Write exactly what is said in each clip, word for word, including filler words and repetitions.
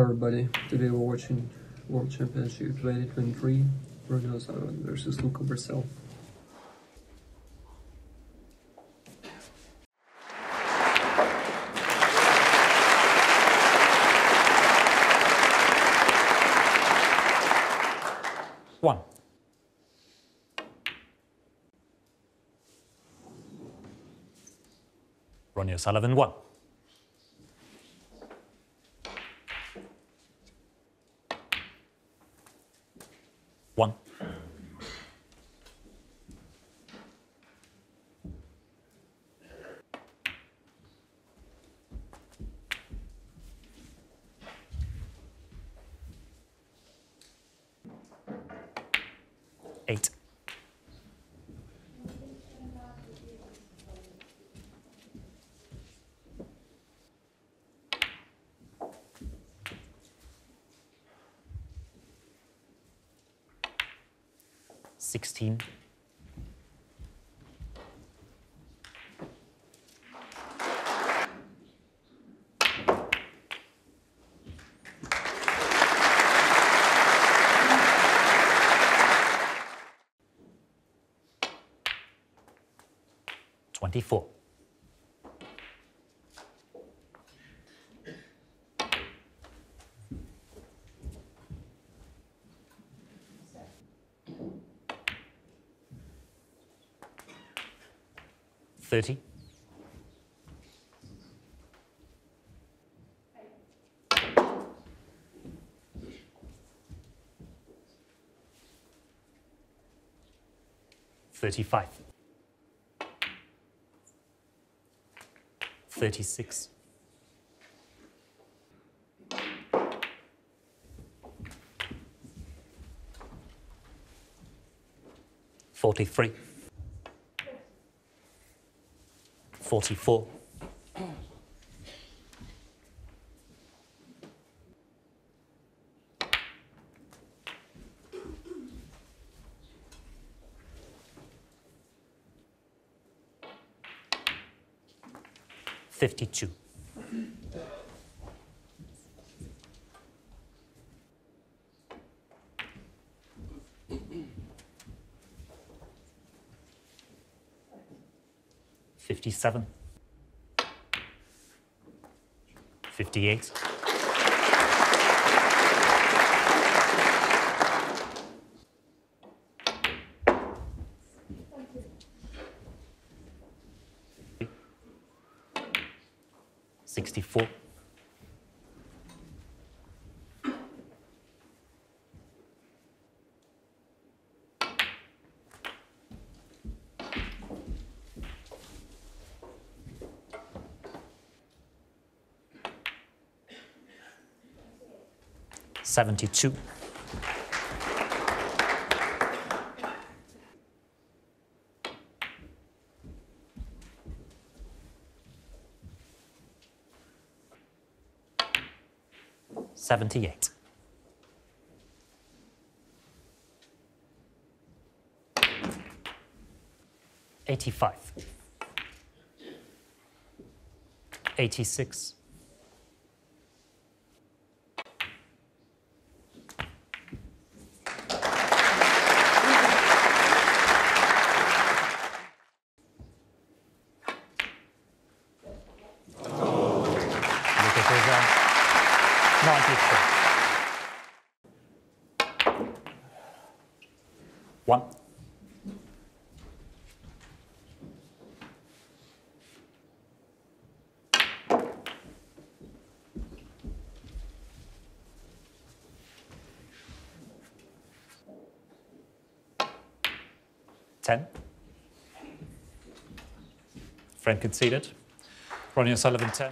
Hello everybody, today we're watching World Championship twenty twenty-three, Ronnie O'Sullivan versus Luca Brecel. One. Ronnie O'Sullivan, one. One. Eight. Sixteen. Twenty-four. Thirty. Thirty-five. Thirty-six. Forty-three. Forty-four. Fifty-two. Fifty-seven. Fifty-eight. Sixty-four. Seventy-two. Seventy-eight. Eighty-five. Eighty-six. One. Ten. Friend conceded. Ronnie O'Sullivan, ten.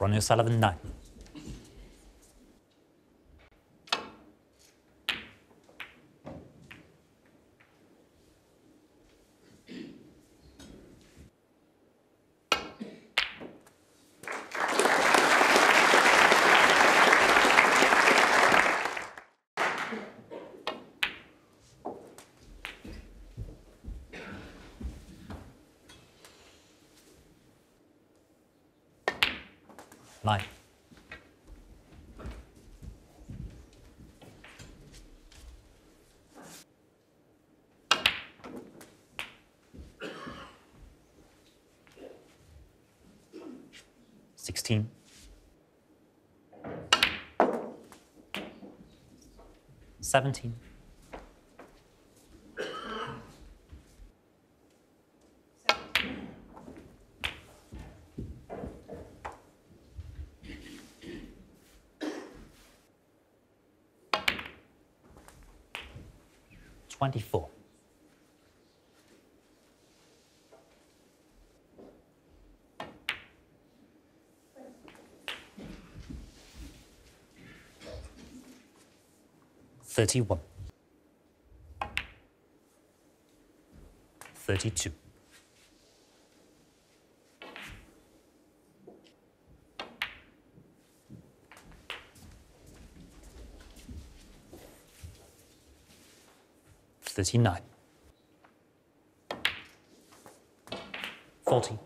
Ronnie O'Sullivan, nine. Nine. Sixteen. Seventeen. Twenty-four. Thirty-one. Thirty-two. Thirty-nine. Forty.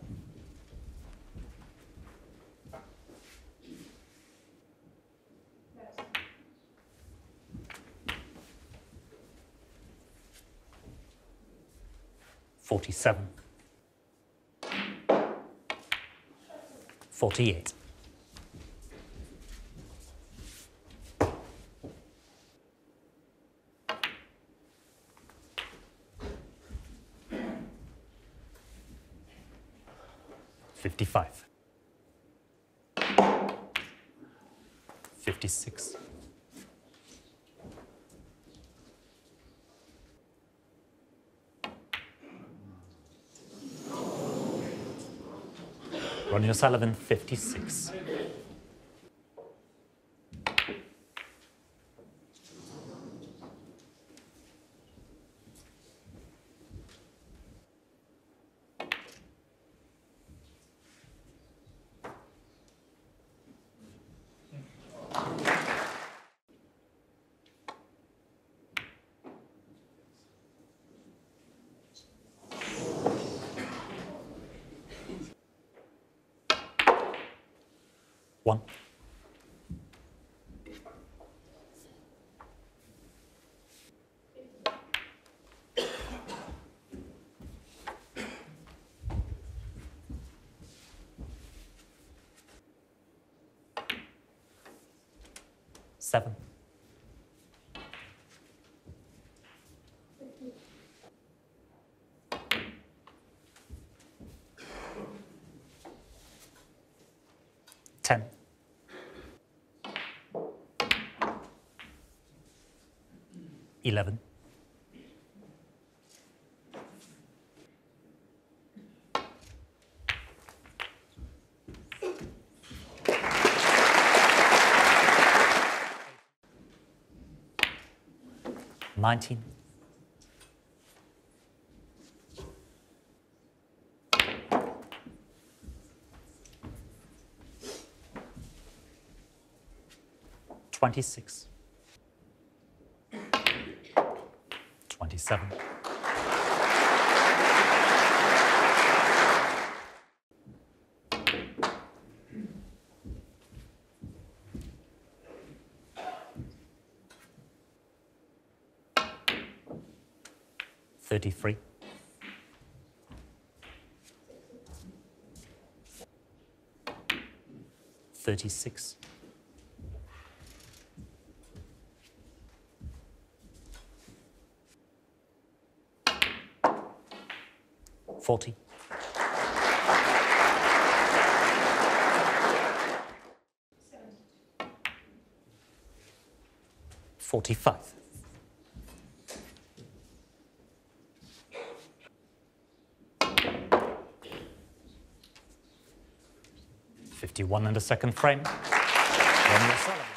Forty-seven. Forty-eight. Fifty-five. Fifty-six. Ronnie O'Sullivan, fifty-six. One. Seven. Ten. Eleven. Nineteen. Twenty-six. Twenty-seven. Thirty-three. Thirty-six. Forty. Forty-five. fifty-one in the second frame. Ronnie O'Sullivan.